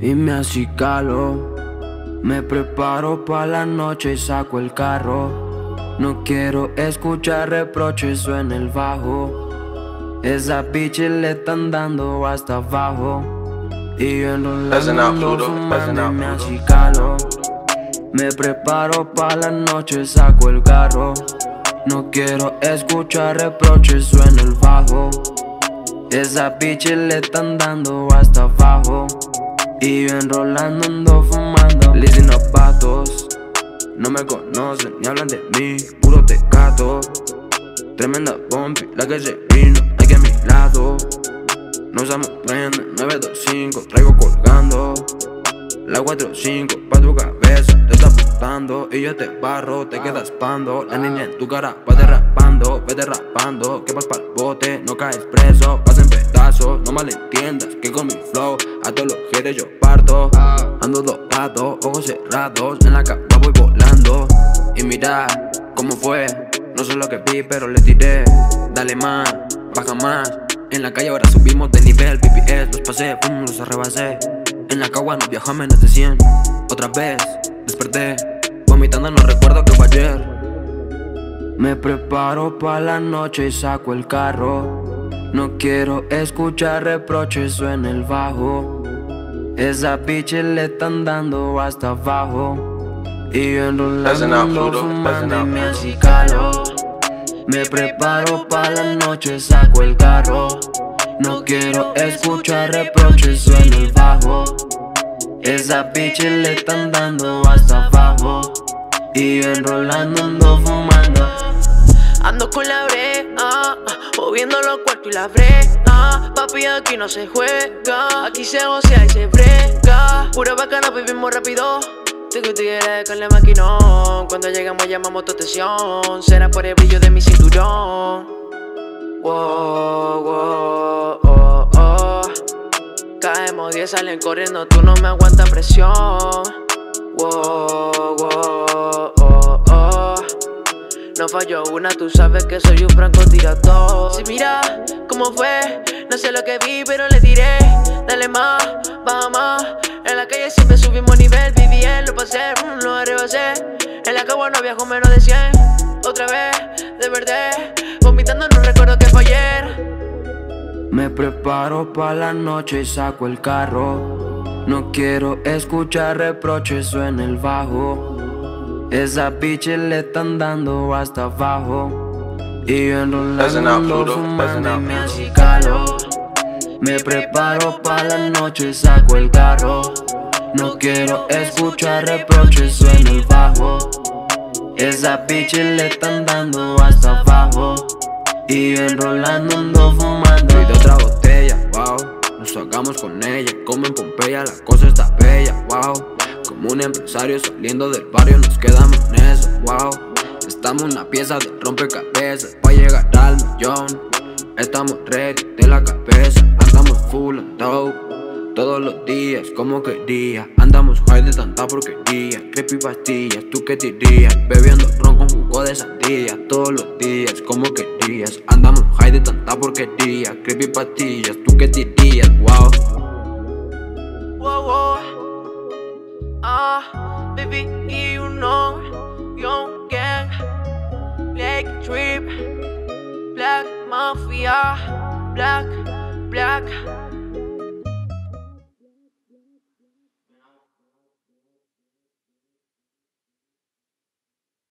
Y me acicalo, me preparo pa' la noche y saco el carro. No quiero escuchar reproches, suena el bajo. Esas bitches le están dando hasta abajo. Y yo en los lados fumando y me acicalo. Me preparo pa' la noche, saco el carro. No quiero escuchar reproches, suena el bajo. Esas bitches le están dando hasta abajo. Y yo enrolando ando fumando. Listen up, patos. No me conocen ni hablan de mí. Puro tecato. Tremenda pompi, la que se vino aquí a mi lado. Nos usamos prenda, 925, traigo colgando. La 4-5, pa' tu cabeza, te está apuntando. Y yo te barro, te quedas pando. La niña en tu cara, vete rapando. Que vas pa'l bote, no caes preso, vas en pedazos. No malentiendas que con mi flow a todos los haters yo parto. Ando dopado, ojos cerrados, en la cama voy volando. Y mira cómo fue, no sé lo que vi pero le tiré. Dale más, baja más, en la calle ahora subimos de nivel. PPS, los pasé, pum, los arrebasé. En la cagua no viaja menos de 100. Otra vez desperté, vomitando no recuerdo que fue ayer. Me preparo pa' la noche y saco el carro. No quiero escuchar reproches, suena el bajo. Esas bitches le están dando hasta abajo. Y yo enrolando fumando y me acicalo. Me preparo pa' la noche, saco el carro. No quiero escuchar reproches, suena el bajo. Esas bitches le están dando hasta abajo. Y yo enrolando ando fumando. Ando con la brea, moviendo los cuartos y la frena. Papi, aquí no se juega, aquí se gocea y se brega. Pura bacana, vivimos rápido. Tengo tigres con la maquinón. Cuando llegamos llamamos tu atención. Será por el brillo de mi cinturón. Wow, wow, oh, oh. Caemos 10, salen corriendo, tú no me aguantas presión. Wow, wow, oh, oh. No fallo una, tú sabes que soy un francotirador. Si mira cómo fue, no sé lo que vi pero le tiré. Dale más, baja más, en la calle siempre subimos nivel. BBL, lo pasé, lo arrebasé. En la cagua no viajo menos de 100. Otra vez, de verdad, vomitando no recuerdo que fue ayer. Me preparo pa' la noche y saco el carro. No quiero escuchar reproches, suena el bajo. Esas bitches le están dando hasta abajo. Y yo enrolando fumando y me acicalo. Me preparo pa' la noche y saco el carro. No quiero escuchar reproches, suena el bajo. Esas bitches le están dando hasta abajo. Y yo enrolando ando fumando. Y de otra botella, wow. Nos sacamos con ella, como en Pompeya. La cosa está bella, wow. Como un empresario saliendo del barrio, nos quedamos en eso, wow. Estamos una pieza de rompecabezas pa' llegar al millón. Estamos ready de la cabeza, andamos full and dope. Todos los días, como quería. Andamos high de tanta porquería. Creepy pastillas, ¿tú qué dirías? Bebiendo ron con jugo de sandía. Todos los días, como querías. Andamos high de tanta porquería. Creepy pastillas, ¿tú qué dirías? Wow. Wow, wow. Ah, baby, you know. Young gang, Lake Trip, Black Mafia, Black.